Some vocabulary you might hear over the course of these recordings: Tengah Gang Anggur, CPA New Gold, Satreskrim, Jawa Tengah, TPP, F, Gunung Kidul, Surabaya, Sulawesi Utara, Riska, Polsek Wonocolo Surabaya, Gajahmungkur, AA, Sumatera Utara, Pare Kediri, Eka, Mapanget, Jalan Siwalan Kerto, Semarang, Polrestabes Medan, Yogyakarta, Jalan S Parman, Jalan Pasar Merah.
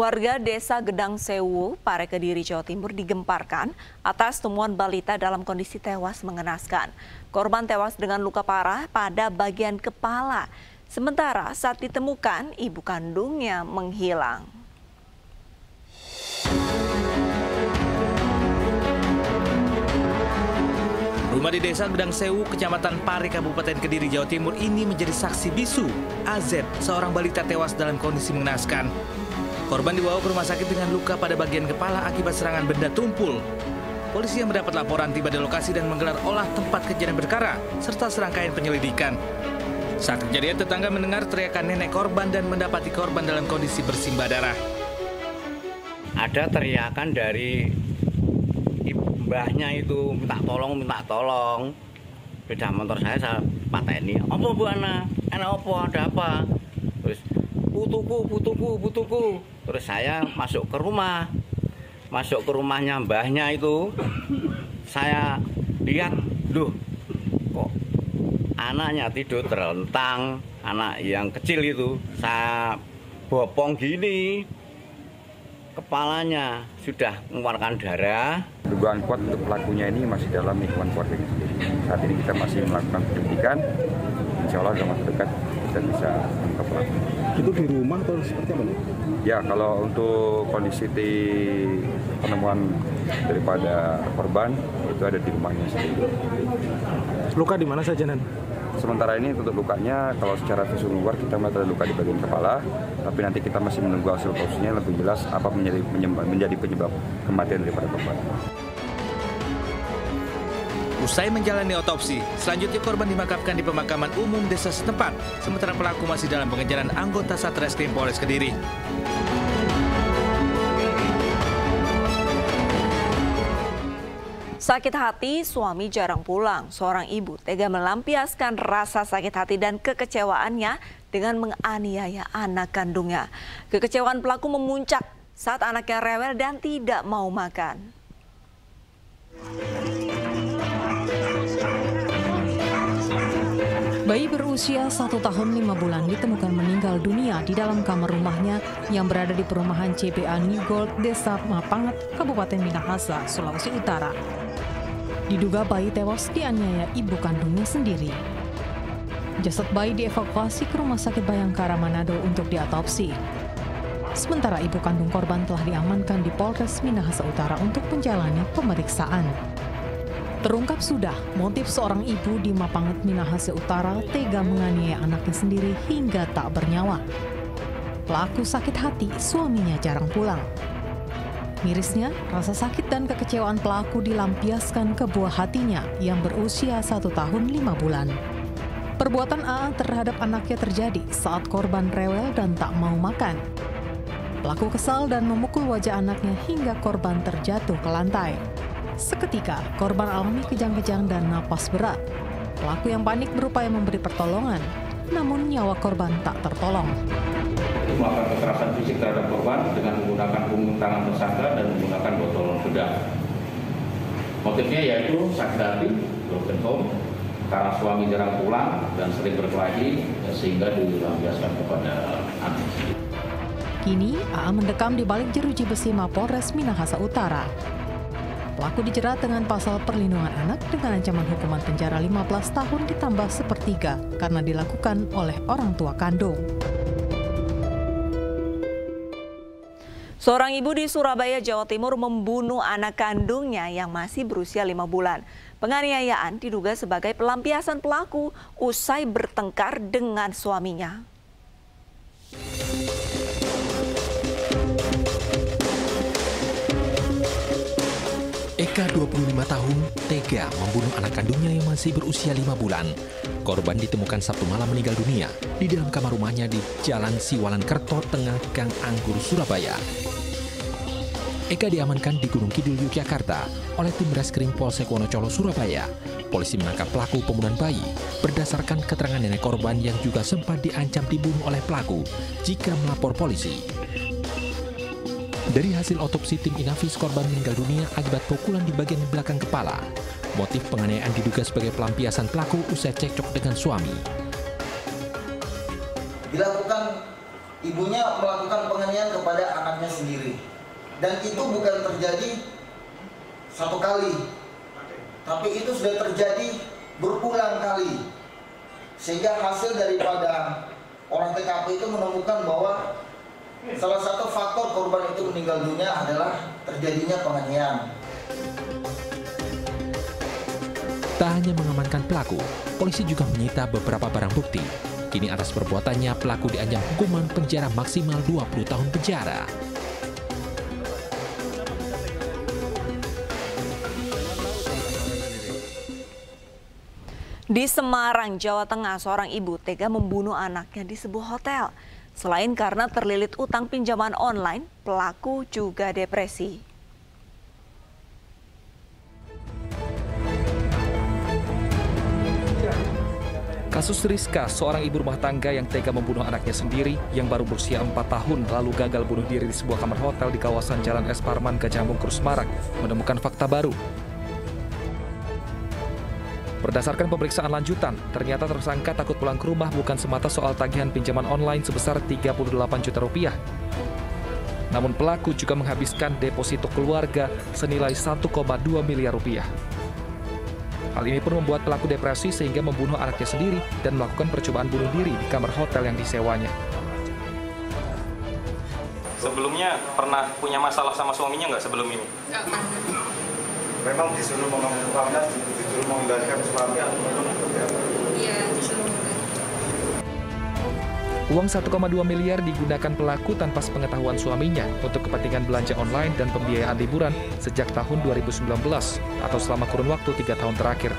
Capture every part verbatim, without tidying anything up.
Warga desa Gedang Sewu, Pare Kediri, Jawa Timur digemparkan atas temuan balita dalam kondisi tewas mengenaskan. Korban tewas dengan luka parah pada bagian kepala. Sementara saat ditemukan, ibu kandungnya menghilang. Rumah di desa Gedang Sewu, Kecamatan Pare, Kabupaten Kediri, Jawa Timur ini menjadi saksi bisu. Asep, seorang balita tewas dalam kondisi mengenaskan. Korban dibawa ke rumah sakit dengan luka pada bagian kepala akibat serangan benda tumpul. Polisi yang mendapat laporan tiba di lokasi dan menggelar olah tempat kejadian perkara serta serangkaian penyelidikan. Saat kejadian, tetangga mendengar teriakan nenek korban dan mendapati korban dalam kondisi bersimbah darah. Ada teriakan dari ibu mbahnya itu, minta tolong, minta tolong. Beda motor saya, saya pateni. Apa bu ana? Ana apa? Ada apa? Terus putuku, putuku, putuku. Terus saya masuk ke rumah, masuk ke rumahnya mbahnya itu, saya lihat, duh, kok anaknya tidur terlentang, anak yang kecil itu, saya bopong gini, kepalanya sudah mengeluarkan darah. Dugaan kuat untuk pelakunya ini masih dalam lingkungan keluarga sendiri. Saat ini kita masih melakukan penyelidikan, insya Allah dalam waktu dekat kita bisa menangkap pelaku. Itu di rumah atau seperti apa? Ya, kalau untuk kondisi di penemuan daripada korban itu ada di rumahnya sendiri. Luka di mana saja, Nan? Sementara ini untuk lukanya, kalau secara visum luar kita melihat ada luka di bagian kepala, tapi nanti kita masih menunggu hasil otopsinya lebih jelas apa menjadi penyebab, menjadi penyebab kematian daripada korban. Usai menjalani otopsi, selanjutnya korban dimakamkan di pemakaman umum desa setempat, sementara pelaku masih dalam pengejaran anggota Satreskrim Polres Kediri. Sakit hati, suami jarang pulang. Seorang ibu tega melampiaskan rasa sakit hati dan kekecewaannya dengan menganiaya anak kandungnya. Kekecewaan pelaku memuncak saat anaknya rewel dan tidak mau makan. Bayi berusia satu tahun lima bulan ditemukan meninggal dunia di dalam kamar rumahnya yang berada di perumahan C P A New Gold, Desa Mapanget, Kabupaten Minahasa, Sulawesi Utara. Diduga bayi tewas dianiaya ibu kandungnya sendiri. Jasad bayi dievakuasi ke Rumah Sakit Bayangkara Manado untuk diautopsi. Sementara ibu kandung korban telah diamankan di Polres Minahasa Utara untuk menjalani pemeriksaan. Terungkap sudah motif seorang ibu di Mapanget Minahasa Utara tega menganiaya anaknya sendiri hingga tak bernyawa. Pelaku sakit hati, suaminya jarang pulang. Mirisnya, rasa sakit dan kekecewaan pelaku dilampiaskan ke buah hatinya yang berusia satu tahun lima bulan. Perbuatan A A terhadap anaknya terjadi saat korban rewel dan tak mau makan. Pelaku kesal dan memukul wajah anaknya hingga korban terjatuh ke lantai. Seketika, korban alami kejang-kejang dan napas berat. Pelaku yang panik berupaya memberi pertolongan, namun nyawa korban tak tertolong. Melakukan kekerasan fisik terhadap korban dengan menggunakan punggung tangan tersangka dan menggunakan botol bedak. Motifnya yaitu sakit hati, broken home, karena suami jarang pulang dan sering berkelahi sehingga dilampiaskan kepada anak. Kini A A mendekam di balik jeruji besi Mapolres Minahasa Utara. Pelaku dijerat dengan pasal perlindungan anak dengan ancaman hukuman penjara lima belas tahun ditambah sepertiga karena dilakukan oleh orang tua kandung. Seorang ibu di Surabaya, Jawa Timur membunuh anak kandungnya yang masih berusia lima bulan. Penganiayaan diduga sebagai pelampiasan pelaku usai bertengkar dengan suaminya. Eka, dua puluh lima tahun, tega membunuh anak kandungnya yang masih berusia lima bulan. Korban ditemukan Sabtu malam meninggal dunia di dalam kamar rumahnya di Jalan Siwalan Kerto, Tengah Gang Anggur, Surabaya. Eka diamankan di Gunung Kidul, Yogyakarta oleh tim reskrim Polsek Wonocolo, Surabaya. Polisi menangkap pelaku pembunuhan bayi berdasarkan keterangan nenek korban yang juga sempat diancam dibunuh oleh pelaku jika melapor polisi. Dari hasil otopsi tim inafis, korban meninggal dunia akibat pukulan di bagian belakang kepala. Motif penganiayaan diduga sebagai pelampiasan pelaku usai cekcok dengan suami. Dilakukan ibunya melakukan penganiayaan kepada anaknya sendiri. Dan itu bukan terjadi satu kali, tapi itu sudah terjadi berulang kali. Sehingga hasil daripada orang T K P itu menemukan bahwa salah satu faktor korban itu meninggal dunia adalah terjadinya penganiayaan. Tak hanya mengamankan pelaku, polisi juga menyita beberapa barang bukti. Kini atas perbuatannya pelaku diancam hukuman penjara maksimal dua puluh tahun penjara. Di Semarang, Jawa Tengah, seorang ibu tega membunuh anaknya di sebuah hotel. Selain karena terlilit utang pinjaman online, pelaku juga depresi. Kasus Riska, seorang ibu rumah tangga yang tega membunuh anaknya sendiri yang baru berusia empat tahun lalu gagal bunuh diri di sebuah kamar hotel di kawasan Jalan S Parman, Gajahmungkur, Semarang, menemukan fakta baru. Berdasarkan pemeriksaan lanjutan, ternyata tersangka takut pulang ke rumah bukan semata soal tagihan pinjaman online sebesar tiga puluh delapan juta rupiah. Namun pelaku juga menghabiskan deposito keluarga senilai satu koma dua miliar rupiah. Hal ini pun membuat pelaku depresi sehingga membunuh anaknya sendiri dan melakukan percobaan bunuh diri di kamar hotel yang disewanya. Sebelumnya pernah punya masalah sama suaminya nggak sebelum ini? Memang disuruh mengambilnya, disuruh mengendalikan suaminya. Iya, disuruh. Uang satu koma dua miliar digunakan pelaku tanpa sepengetahuan suaminya untuk kepentingan belanja online dan pembiayaan liburan sejak tahun dua ribu sembilan belas atau selama kurun waktu tiga tahun terakhir.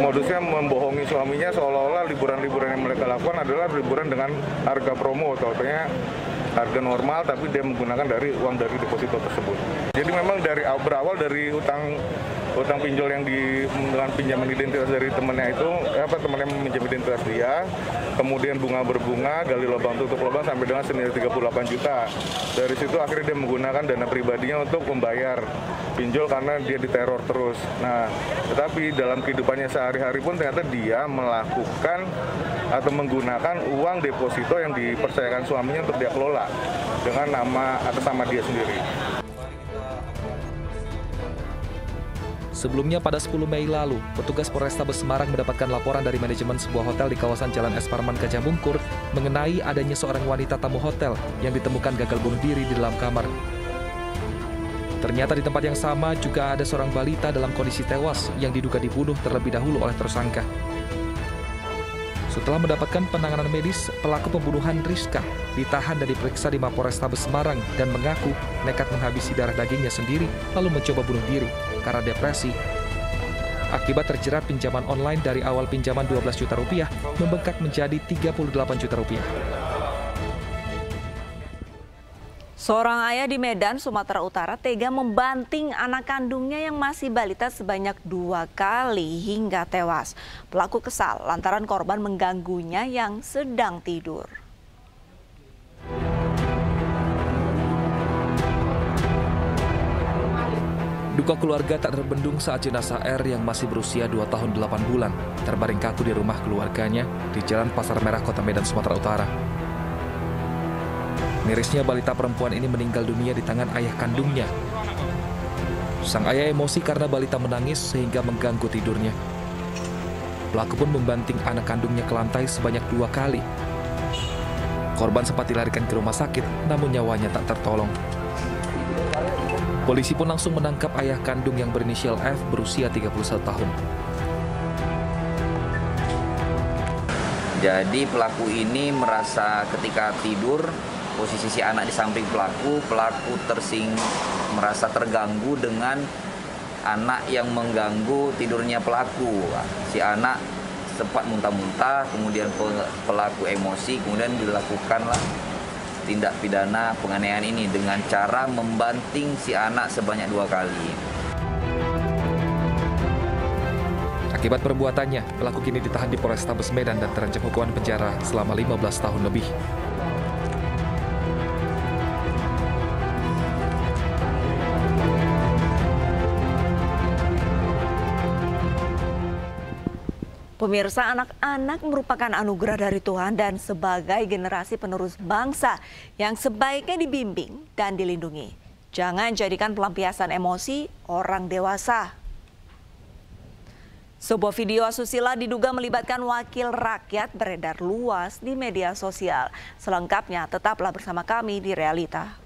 Modusnya membohongi suaminya seolah-olah liburan-liburan yang mereka lakukan adalah liburan dengan harga promo, contohnya harga normal, tapi dia menggunakan dari uang dari deposito tersebut. Jadi memang dari berawal dari utang utang pinjol yang di dengan pinjaman identitas dari temannya itu, apa temannya meminjam identitas dia, kemudian bunga berbunga, gali lubang tutup lubang sampai dengan senilai tiga puluh delapan juta. Dari situ akhirnya dia menggunakan dana pribadinya untuk membayar pinjol karena dia diteror terus. Nah, tetapi dalam kehidupannya sehari-hari pun ternyata dia melakukan atau menggunakan uang deposito yang dipercayakan suaminya untuk dia kelola dengan nama atas nama dia sendiri. Sebelumnya pada sepuluh Mei lalu, petugas Polrestabes Semarang mendapatkan laporan dari manajemen sebuah hotel di kawasan Jalan S Parman, Gajahmungkur mengenai adanya seorang wanita tamu hotel yang ditemukan gagal bunuh diri di dalam kamar. Ternyata di tempat yang sama juga ada seorang balita dalam kondisi tewas yang diduga dibunuh terlebih dahulu oleh tersangka. Setelah mendapatkan penanganan medis, pelaku pembunuhan Riska ditahan dan diperiksa di Mapolrestabes Semarang dan mengaku nekat menghabisi darah dagingnya sendiri lalu mencoba bunuh diri karena depresi. Akibat terjerat pinjaman online dari awal pinjaman dua belas juta rupiah membengkak menjadi tiga puluh delapan juta rupiah. Seorang ayah di Medan, Sumatera Utara tega membanting anak kandungnya yang masih balita sebanyak dua kali hingga tewas. Pelaku kesal lantaran korban mengganggunya yang sedang tidur. Duka keluarga tak terbendung saat jenazah R yang masih berusia dua tahun delapan bulan terbaring kaku di rumah keluarganya di Jalan Pasar Merah, Kota Medan, Sumatera Utara. Mirisnya, balita perempuan ini meninggal dunia di tangan ayah kandungnya. Sang ayah emosi karena balita menangis sehingga mengganggu tidurnya. Pelaku pun membanting anak kandungnya ke lantai sebanyak dua kali. Korban sempat dilarikan ke rumah sakit, namun nyawanya tak tertolong. Polisi pun langsung menangkap ayah kandung yang berinisial F berusia tiga puluh satu tahun. Jadi pelaku ini merasa ketika tidur, posisi si anak di samping pelaku, pelaku tersing merasa terganggu dengan anak yang mengganggu tidurnya pelaku. Si anak sempat muntah-muntah, kemudian pelaku emosi, kemudian dilakukanlah tindak pidana penganiayaan ini dengan cara membanting si anak sebanyak dua kali. Akibat perbuatannya, pelaku kini ditahan di Polrestabes Medan dan terancam hukuman penjara selama lima belas tahun lebih. Pemirsa, anak-anak merupakan anugerah dari Tuhan dan sebagai generasi penerus bangsa yang sebaiknya dibimbing dan dilindungi. Jangan jadikan pelampiasan emosi orang dewasa. Sebuah video asusila diduga melibatkan wakil rakyat beredar luas di media sosial. Selengkapnya tetaplah bersama kami di Realita.